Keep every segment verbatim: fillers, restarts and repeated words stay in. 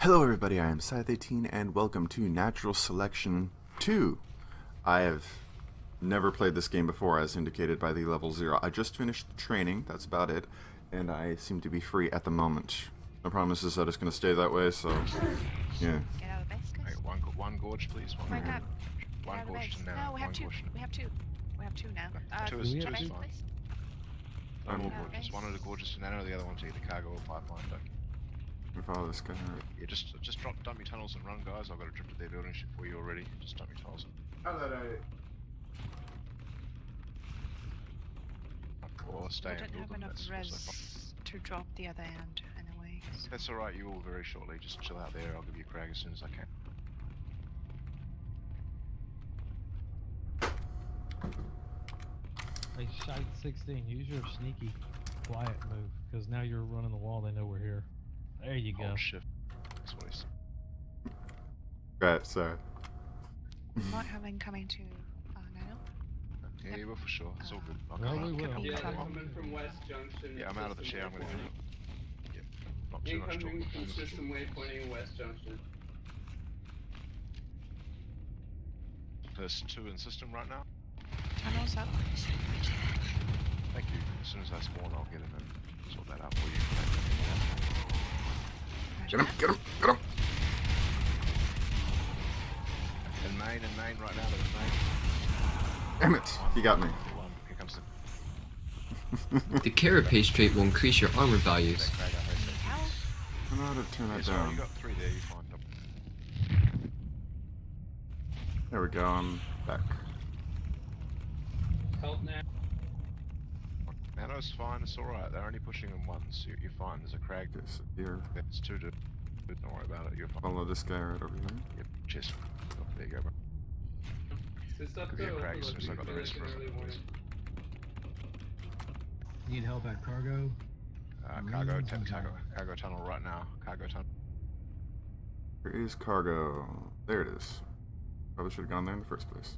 Hello everybody, I am Scythe eighteen and welcome to Natural Selection two. I have never played this game before, as indicated by the level zero. I just finished the training, that's about it, and I seem to be free at the moment. No promises that it's going to stay that way, so yeah. Get out of the base, guys. Right, one, one gorge, please. One, oh God. One gorge now. No, we have one two. We have two. We have two now. Uh, two is, two two is fine. No more gorges. One of the gorges to nano, the other one's either cargo or pipeline. Don't follow this guy. Yeah, just just drop dummy tunnels and run, guys. I've got a trip to their building ship for you already. Just dummy tunnels and... Hello there. Or stay and build them. That's also fine. To drop the other end anyway. So. That's alright, you all very shortly. Just chill out there. I'll give you a crag as soon as I can. Hey, Scythe sixteen, use your sneaky quiet move, because now you're running the wall, they know we're here. There you go. Oh, shift. Right, sorry. Might have incoming to uh, Nano. Yeah, you will for sure. It's uh, all good. I'll no, come we will. Yeah, I'm coming from West Junction. Yeah, I'm out of the chair. I'm going to go. Yep. Not too much talking. Incoming from system waypointing West Junction. Person two in system right now. Tunnels up. Thank you. As soon as I spawn, I'll get him and sort that out for you. Get him, get him, get him! In main, in main, right now, in main. Damn it, he got me. Here comes the... the carapace trait will increase your armor values. I'm gonna turn that down. You got three there, you find them. There we go, I'm back. Help now. Nano's fine, it's alright, they're only pushing them once, you're, you're fine, there's a crag yes, here. It's two to, don't worry about it, you're fine. Follow this guy right over here. Yep, chest, oh, there you go bro. Could be a crag as soon as I got the rest for it. Need help at cargo? Uh, cargo, ten, cargo, cargo tunnel right now, cargo tunnel. Here is cargo, there it is. Probably should have gone there in the first place.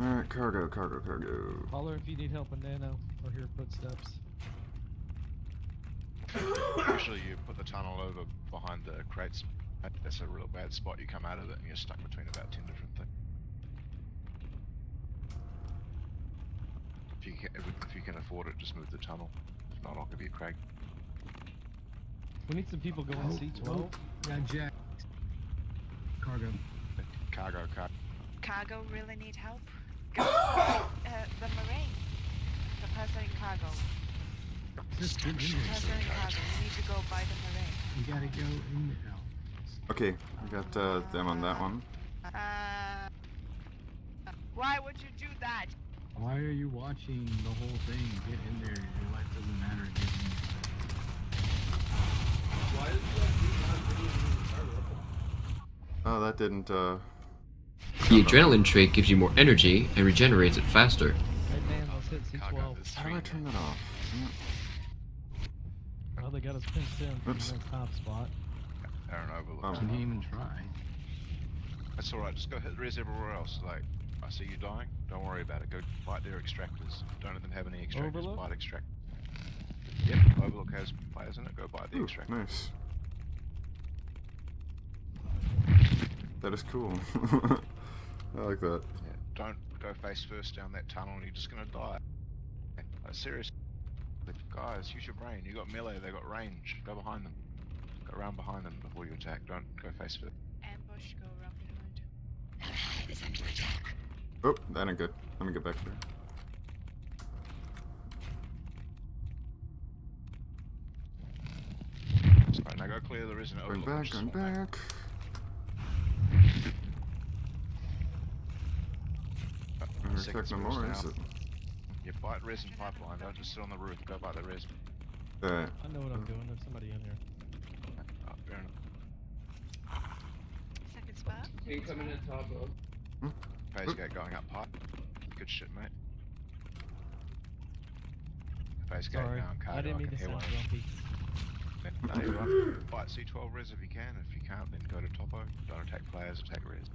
Alright, cargo, cargo, cargo. Holler if you need help in Nano, or hear footsteps. Usually you put the tunnel over behind the crates. That's a real bad spot, you come out of it and you're stuck between about ten different things. If you can, if you can afford it, just move the tunnel. If not, I'll give you a crag. We need some people going oh, C twelve. Oh, yeah, Jack. Cargo. Cargo, cargo. Cargo really need help? Go, uh, the Marine. The person in cargo. The person in cargo. You need to go by the Marine. You gotta go in the house. Okay, I got uh, them on that one. Uh, why would you do that? Why are you watching the whole thing? Get in there. Your life doesn't matter. Get in there. Why is that? Oh, that didn't. Uh... The adrenaline trait gives you more energy and regenerates it faster. How do I turn that off? Well, they got us pinched in from the top spot. I didn't even try. That's alright, just go hit res everywhere else. Like, I see you dying, don't worry about it. Go fight their extractors. Don't let them have any extractors. Overlook? Fight extract. Yep, Overlook has players in it. Go bite the Ooh, extractors. Nice. That is cool. I like that. Yeah, don't go face first down that tunnel, you're just gonna die. Like, seriously, guys, use your brain. You got melee, they got range. Go behind them. Go around behind them before you attack. Don't go face first. Ambush, go around behind. Oh, that ain't good. Let me get back there. Alright, now go clear the resin. Going back, going back. Check no more, now. Is it? You bite res and pipeline, don't just sit on the roof, go by the res. Alright. I know what I'm doing, there's somebody in here. Oh, fair enough. Second spot. Can you come in at top of? Hmm? Phase gate going up pipe. Good shit, mate. Phase gate now, I'm carded, I didn't mean to sound grumpy. No, you're right. Bite C twelve res if you can, if you can't then go to topo. Don't attack players, attack res.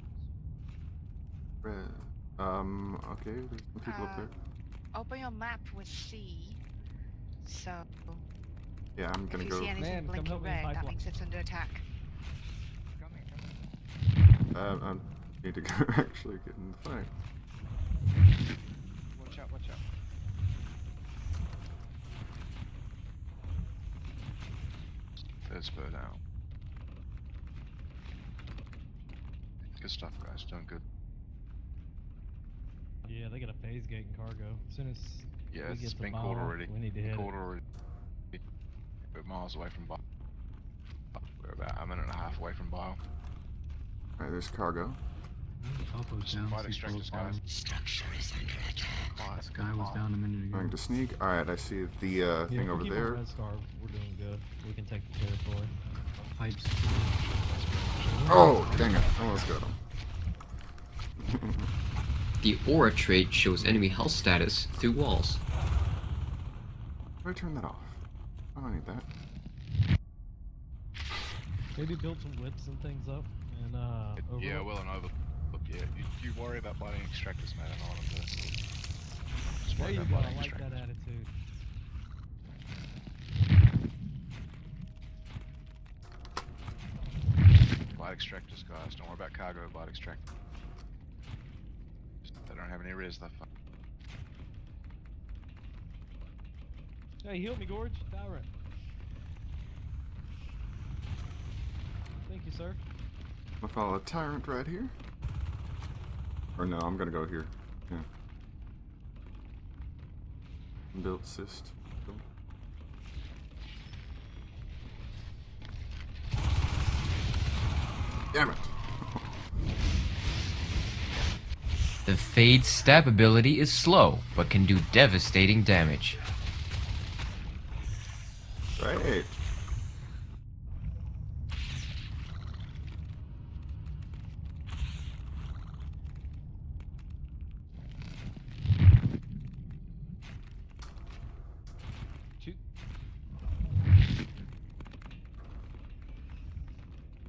Res. Um, okay, there's some people uh, up there. Open your map with C So yeah, I'm gonna if you go. See anything Man, blinking red, that one. means it's under attack. Coming, coming. Um, I need to go actually get in the fight. Watch out! Watch out! There's bird out. Good stuff, guys. Doing good. Yeah, they got a phase gate in cargo. As soon as yeah, we it's get been the bomb, caught already. We need to hit caught it. already. We're miles away from bio. We're about a minute and a half away from bio. Alright, there's cargo. Fighting strength, guys. Structure is under attack. This guy was down a minute ago. Going to sneak. Alright, I see the uh, yeah, thing over keep there. Red star. We're doing good. We can take the territory. Pipes. Oh, dang it! I almost got him. The aura trait shows enemy health status through walls. How do I turn that off? I don't need that. Maybe build some whips and things up, and uh. Overlook. Yeah, well and over. Look, yeah, you, you worry about biting extractors, man, and all of this. Just worry there about biting extractors. I like that attitude. Bite extractors, guys. Don't worry about cargo, bite extractors. They don't have any res left. Hey, heal me, Gorge. Tyrant. Thank you, sir. I'll follow a Tyrant right here. Or no, I'm gonna go here. Yeah. Build assist. Damn it. The Fade's stab ability is slow, but can do devastating damage. Right.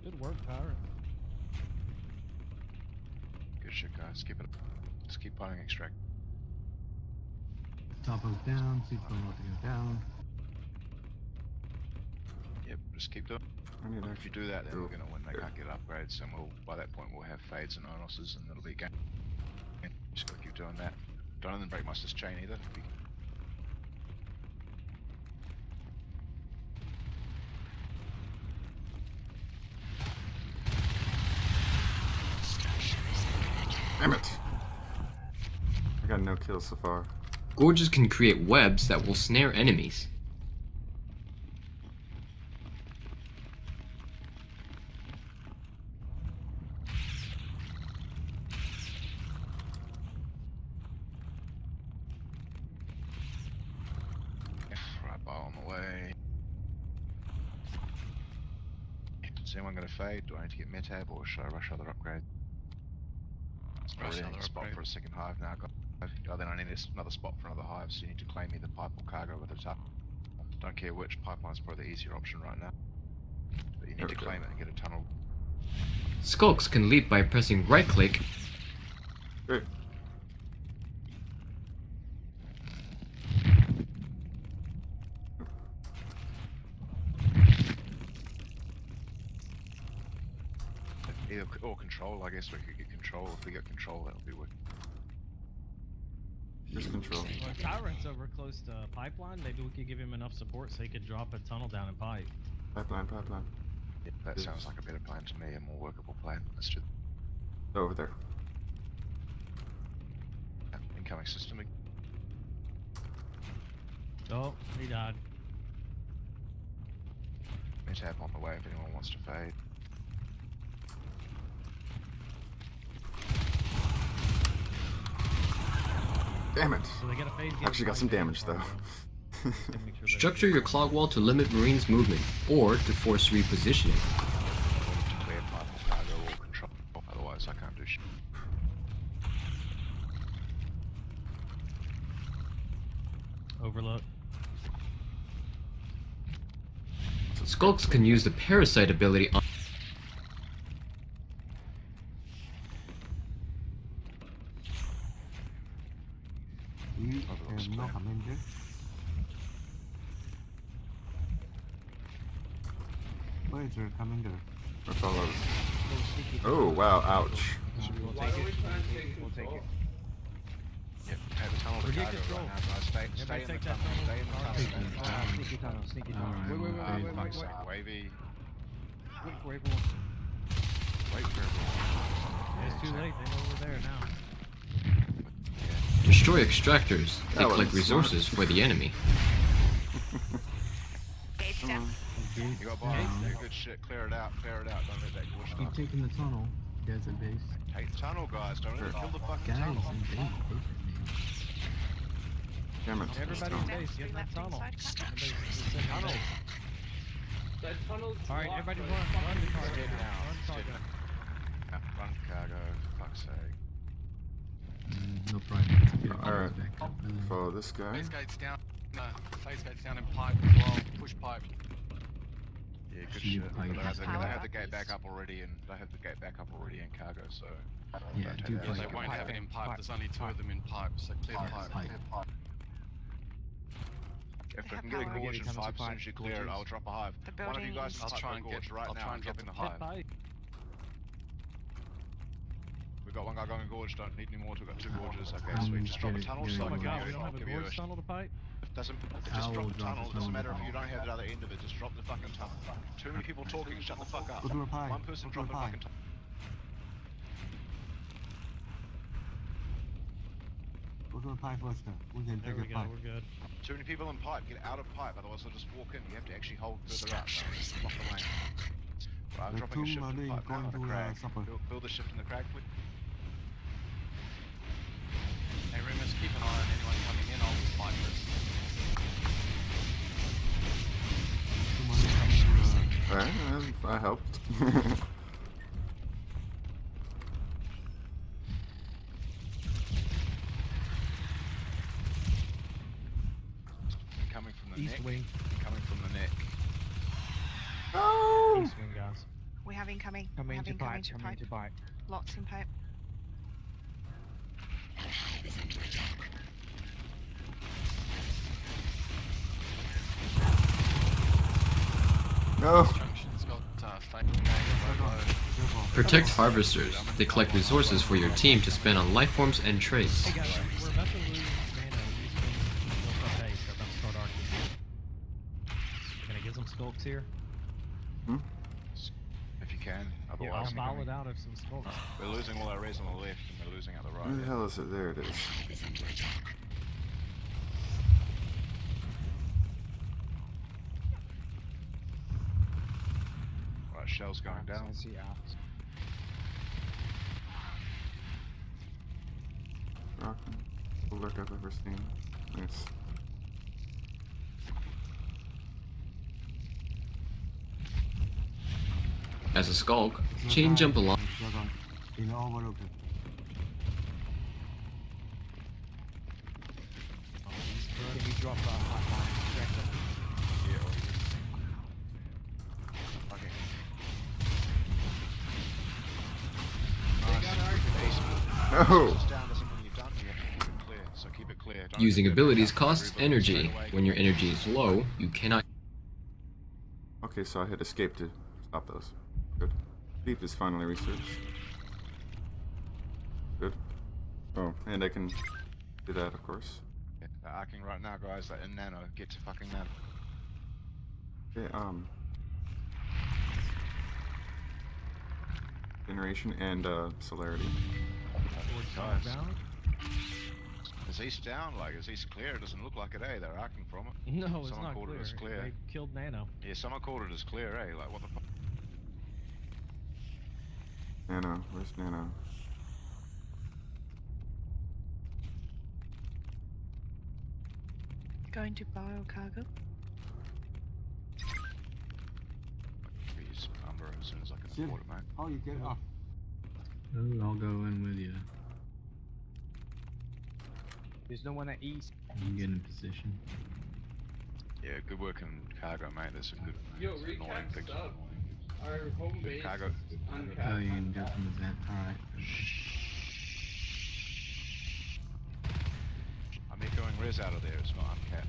Good work, Tyrant. Good shit, guys. Keep it up. Just keep piling extract. Top goes down, seats don't want to go down. Yep, just keep doing it. If you do that, then we're going to win. They can't get upgrades, and we'll, by that point, we'll have fades and onoses, and it'll be a game. And just got to keep doing that. Don't let them break my sis chain either. Damn it! I got no kills so far. Gorges can create webs that will snare enemies. Right, ball on the way. Is anyone going to fade? Do I need to get metab or should I rush other upgrades? There's another upgrade. Spot for a second hive now. Oh, then I need another spot for another hive, so you need to claim either pipe or cargo with the tunnel. Don't care which, pipeline's probably the easier option right now. But you need there to claim it and get a tunnel. Skulks can leap by pressing right click. Hey. Either, or control, I guess we could get control. If we get control, that'll be working. There's control. Well, if Tyrant's over close to pipeline, maybe we could give him enough support so he could drop a tunnel down in pipe. Pipeline, pipeline. Yeah, that yes. sounds like a better plan to me, a more workable plan. Let's do that. Over there. Incoming system. Oh, he died. Metap on the way if anyone wants to fade. Damn it! So they got a Actually got some damage though. Structure your clog wall to limit Marines' movement, or to force repositioning. Otherwise, I can't do shit. Overlook. Skulks can use the parasite ability on. Where is her commander? Her fellows. Oh wow! Ouch. We'll take it. We'll take it. Yep. Forget control. Stay in the tunnel. Stay in the tunnel. Sneaky tunnel. Sneaky tunnel. Wait, wait, wait, wait, wait, wait. Wavy. Wait for everyone. Wait for everyone. It's too late. They know we're there now. Destroy extractors. They collect resources for the enemy. You got bombs. Do good shit. Clear it out. Clear it out. Don't let that bullshit. Keep taking the tunnel. Guys in base. Take the tunnel, guys. Don't sure. kill the fucking guys tunnel. In base. Damn it. Everybody in base. Get in that tunnel. Tunnel. That tunnel's locked. Alright, everybody run. Run the cargo. Stay down. Stay down. Run cargo. Fuck's sake. Mm, no problem. Alright. Follow this guy. Base gate's down. No. Base gate's down in pipe as well. Push pipe. Yeah, good shit. They, they have the gate back up already, and they have the gate back up already in cargo, so yeah, do yeah, they won't have it in pipe. pipe. There's only two pipe. of them in pipe, so clear pipe. pipe. pipe. pipe. If I can get a gorge in five as soon as you clear gorges. it, I'll drop a hive. One of you guys can I'll try and gorge get right I'll now. I'm dropping the hive. Pipe. We've got one guy going gorge. Don't need any more. We've got two gorges. Okay, um, sweet. Just drop a tunnel. So we don't have a gorge tunnel to pipe. Doesn't, just drop the tunnel, it doesn't matter if you don't have the other end of it, just drop the fucking tunnel. Too many people talking, shut the fuck up. One person drop the fucking tunnel. We'll do a pipe, let's go. We're going to take a pipe. We're good. Too many people in pipe, get out of pipe, otherwise they'll just walk in. You have to actually hold further up, block the lane. Right, I'm dropping a shift in the pipe, going to the crack. Build a shift in the crack, please. Hey, Remus, keep an eye on anyone coming in, I'll just pipe this. Alright, I helped. Coming from the East neck. Wing. Coming from the neck. Oh! East wing, guys. We have incoming. Coming have to incoming bite. Coming to bite. Lots in pipe. No. Protect harvesters. They collect resources for your team to spend on lifeforms and traits. Can I get some skulks here? Hmm? If you can, otherwise. Yeah, I'll bow it out of some skulks. We're losing all our rays on the left, and we're losing out the right. Where the hell is it? There it is. Shells going down. See out. The look I've ever seen. Nice. As a skulk, chain jump along. Oh. Using abilities costs energy. When your energy is low, you cannot. Okay, so I hit escape to stop those. Good. Deep is finally researched. Good. Oh, and I can do that, of course. Yeah, they're arcing right now, guys. Like in nano, get to fucking nano. Okay, um. Generation and uh, celerity. Nice. Is East down? Like, is East clear? It doesn't look like it, eh? They're arcing from it. No, someone it's not called clear. It as clear. They killed Nano. Yeah, someone called it as clear, eh? Like, what the fuck? Nano, where's Nano? Going to bio cargo. I'll give you some number as soon as I can afford it, mate. Oh, you get off. Ooh, I'll go in with you. There's no one at east. You can get in position. Yeah, good work in cargo, mate. That's a good. Yo, recap stuff. Alright, we're home base. Cargo. Oh, you can go from the vent. Alright. I'm echoing res out of there. It's not uncapped.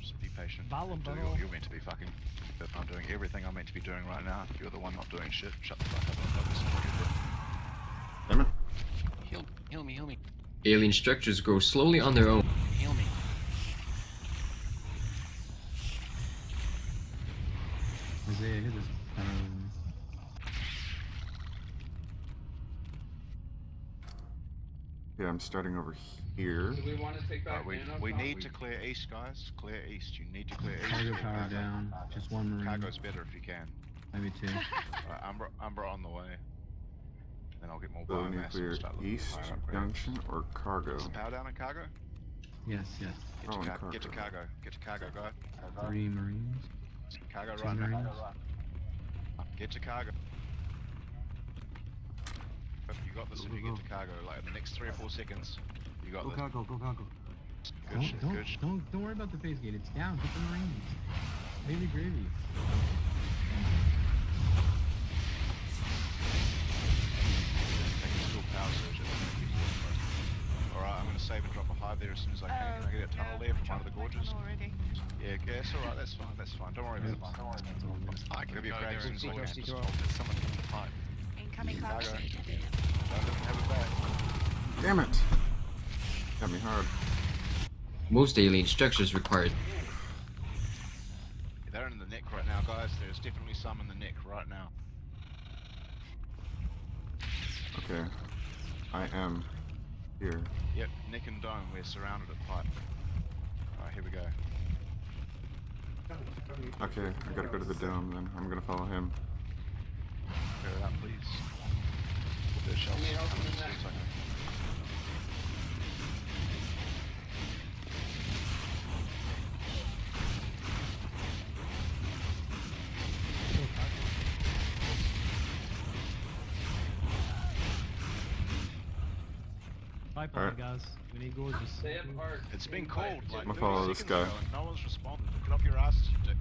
Just be patient. You're meant to be fucking. But I'm doing everything I'm meant to be doing right now. You're the one not doing shit. Shut the fuck up. Damn it. Heal, heal me, heal me. Alien structures grow slowly on their own. Heal me. Is there, is this? Um... Yeah, I'm starting over here. We, want to take back uh, we, we need we... to clear east, guys. Clear east. You need to clear east. Cargo power down. Cargo. Just one marine. Cargo's better if you can. Maybe two. Right, Umbra, Umbra on the way. Then I'll get more so biomass and start looking east junction or cargo. Is the power down in cargo? Yes, yes. Get, oh, to, car cargo. get to cargo. Get to cargo, guy. Three marines. Cargo run. Right, cargo run. Right. Get to cargo. You got this go, if you go, get go. to cargo, like in the next three or four seconds. You got go this. Go cargo, go cargo. Good don't, shit, don't, good shit. Don't, don't worry about the phase gate, it's down, get the marines. Baby gravy. Alright, I'm gonna save and drop a hive there as soon as I can. Can I get a tunnel there from one of the gorges? Yeah, yeah, it's alright, that's fine, that's fine. Don't worry about it. Don't worry about it. I can be a grave as soon as I can. Just hold it, someone can fight. Coming back. Damn it! Got me hard. Most alien structures required. Yeah, they're in the neck right now, guys. There's definitely some in the neck right now. Okay. I am here. Yep, neck and dome. We're surrounded at pipe. Alright, here we go. Okay, I gotta go to the dome then. I'm gonna follow him. Clear it up, please. There's shells. Pipeline, guys. We need gorgeous. It's been cold. Like I'm gonna follow this guy. No one's responded. Get off your asses, you dick.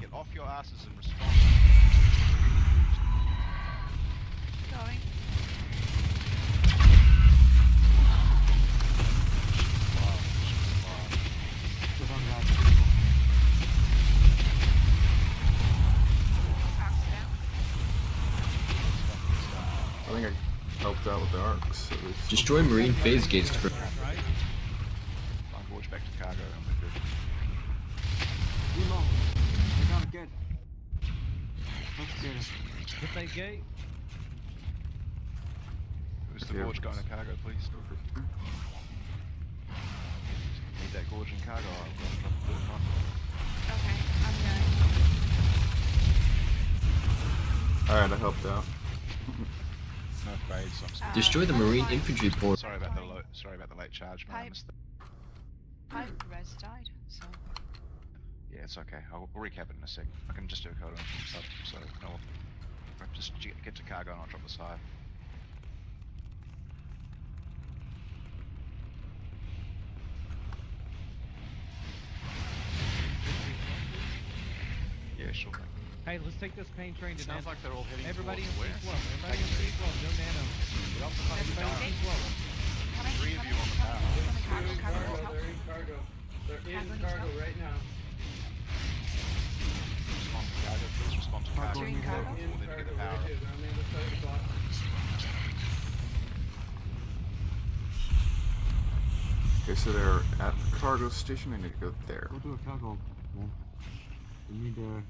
Get off your asses and respond. Going. I think I helped out with the arcs. Destroy marine phase gates to prevent. I'll watch back to cargo and we're good. Good. That's good. Hit that gate. Who's the gorge guy in the cargo, please? Need that gorge in cargo. Okay, I'm going. Alright, I helped out. No fades, I'm sorry. Destroy the marine uh, infantry port. Sorry about the lo sorry about the late charge, man. Pipe res died, so. Yeah, it's okay. I'll recap it in a sec. I can just do a code on sub, so no. Just get to cargo and I'll drop this high. Yeah, sure. Hey, let's take this pain train to Sounds Nano. Sounds like they're all heading Everybody towards west. Everybody in Everybody in speed well, no Nano. Get off the fucking tower. Three of you on the tower. They're in cargo, they're in cargo. They're in cargo right now. Cargo, please respond to cargo. We'll then get the power. Okay, so they're at the cargo station. I need to go there. Go to a cargo. Yeah. We need to. Go to.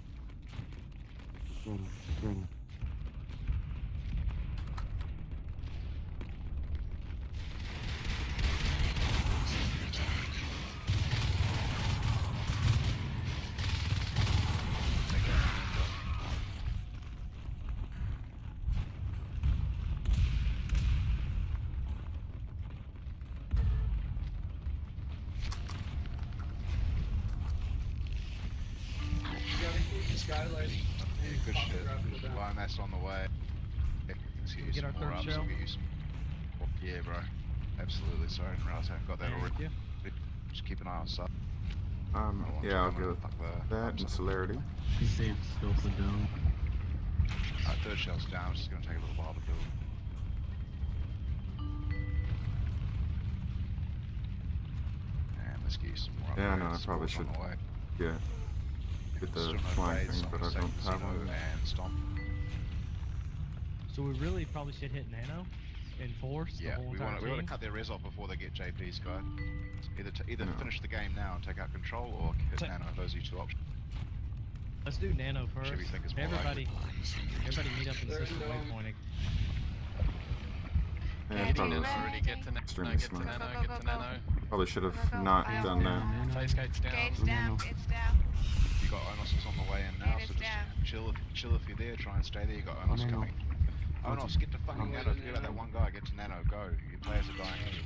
Go Skylight. Yeah, good Pop shit. Biomass on the way. Let's get you get some more ups, I'll get you some... Yeah, bro. Absolutely. Sorry, I haven't got that already. Yeah. Just keep an eye on sub. Um, yeah, I'll go with that and celerity. He saved still for down. Alright, third shell's down. It's just going to take a little while to build. skis. Yeah, I know, I probably should. Yeah. Get the flying thing, but I don't have one. So we really probably should hit Nano in force. Yeah, the whole we want to cut their res off before they get J P's, guy. Either t either no. finish the game now and take out control, or hit Ta Nano. Those are your two options. Let's do Nano first. Everybody, everybody meet up in the system waypointing. Yeah, probably extremely smart. Probably should have not done that. Face gate's down. Gate's down. It's down. You got Onos on the way in now, so just chill. Chill if you're there. Try and stay there. You got Onos coming. Oh no, get to fucking Nano, get out that one guy, get to Nano, go. Your players are dying here.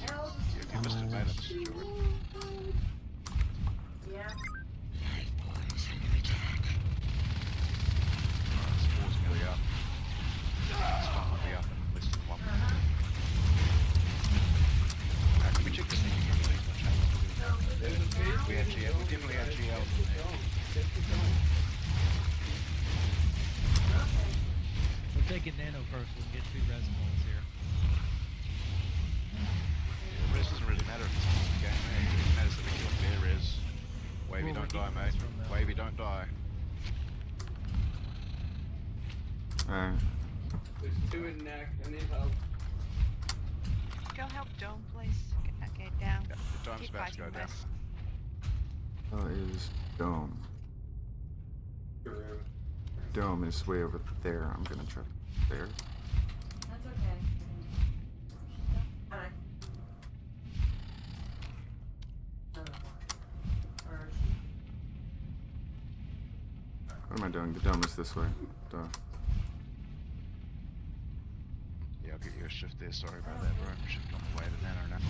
Yeah, you missed it, mate, I'm stupid. Yeah. Spaw's nearly up. Spawn will be up in less than one minute. Uh, can we check this thing? We have G L, we definitely have G L. We'll take it Nano first, we'll get two res points here. Yeah, res doesn't really matter if it's in the game, eh? It matters that we kill their res. Wavy well, don't die, mate. Wavy don't die. Alright. There's two in neck, I need help. Go help Dome, please. Get that gate down. Yeah, the Dome's about to go down. How is Dome? Dome is way over there. I'm gonna try there. That's okay. Alright. What am I doing? The dome is this way. Duh. Yeah, I'll get you a shift there. Sorry about that, bro. Shift on the way to Nano now.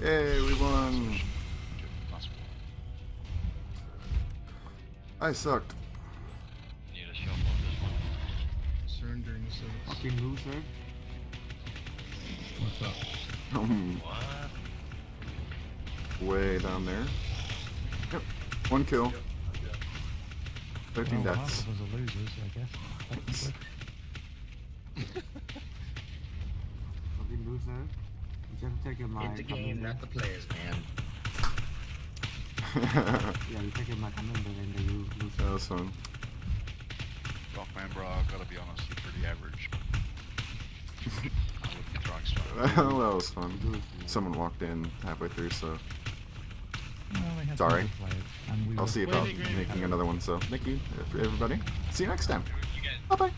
Yay, we won! I sucked. Need a shell on this one. Surrendering the service. Fucking move there. What's up? What? Way down there. Yep. One kill. thirteen deaths. Well, half of us are losers, I guess. Fucking move there. You have to take your mind. It's the game, not the players, man. Yeah, you take your mind, and then you lose. That was fun. Rock man, bro, I've got to be honest, you're pretty average. I wouldn't be drunk, so. That was fun. Someone walked in halfway through, so... Well, sorry. We I'll see about making another one, so thank you, everybody. See you next time. Bye-bye.